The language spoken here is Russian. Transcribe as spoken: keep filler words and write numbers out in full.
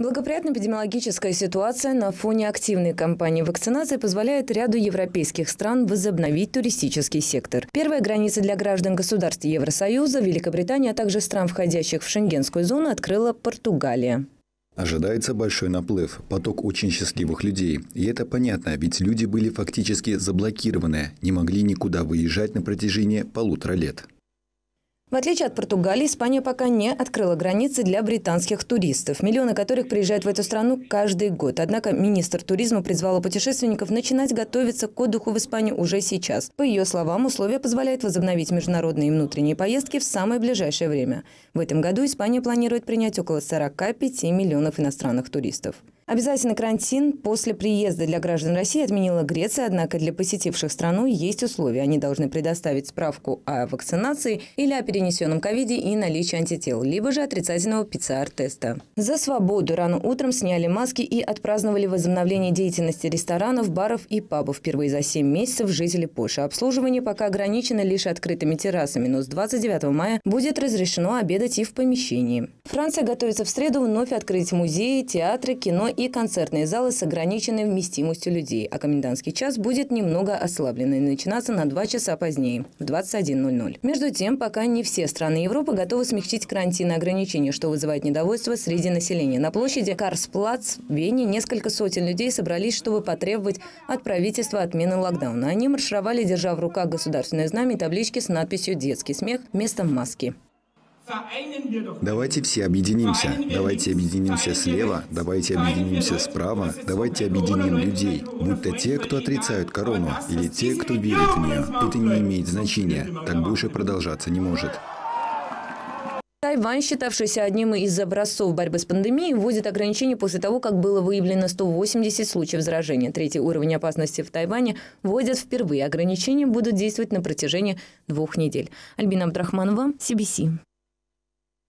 Благоприятная эпидемиологическая ситуация на фоне активной кампании вакцинации позволяет ряду европейских стран возобновить туристический сектор. Первая граница для граждан государств Евросоюза, Великобритании, а также стран, входящих в шенгенскую зону, открыла Португалия. Ожидается большой наплыв, поток очень счастливых людей. И это понятно, ведь люди были фактически заблокированы, не могли никуда выезжать на протяжении полутора лет. В отличие от Португалии, Испания пока не открыла границы для британских туристов, миллионы которых приезжают в эту страну каждый год. Однако министр туризма призвала путешественников начинать готовиться к отдыху в Испании уже сейчас. По ее словам, условия позволяют возобновить международные и внутренние поездки в самое ближайшее время. В этом году Испания планирует принять около сорока пяти миллионов иностранных туристов. Обязательный карантин после приезда для граждан России отменила Греция, однако для посетивших страну есть условия. Они должны предоставить справку о вакцинации или о перенесенном ковиде и наличии антител, либо же отрицательного пэ цэ эр теста. За свободу рано утром сняли маски и отпраздновали возобновление деятельности ресторанов, баров и пабов. Впервые за семь месяцев жители Польши. Обслуживание пока ограничено лишь открытыми террасами, но с двадцать девятого мая будет разрешено обедать и в помещении. Франция готовится в среду вновь открыть музеи, театры, кино и концертные залы с ограниченной вместимостью людей, а комендантский час будет немного ослаблен и начинаться на два часа позднее, в двадцать один ноль ноль. Между тем, пока не все страны Европы готовы смягчить карантинные ограничения, что вызывает недовольство среди населения. На площади Карсплац в Вене несколько сотен людей собрались, чтобы потребовать от правительства отмены локдауна. Они маршировали, держа в руках государственное знамя и таблички с надписью «Детский смех» вместо маски. Давайте все объединимся. Давайте объединимся слева, давайте объединимся справа, давайте объединим людей. Будь то те, кто отрицают корону, или те, кто верит в нее. Это не имеет значения. Так больше продолжаться не может. Тайвань, считавшийся одним из образцов борьбы с пандемией, вводит ограничения после того, как было выявлено сто восемьдесят случаев заражения. Третий уровень опасности в Тайване вводят впервые. Ограничения будут действовать на протяжении двух недель. Альбина Абдрахманова, си би си.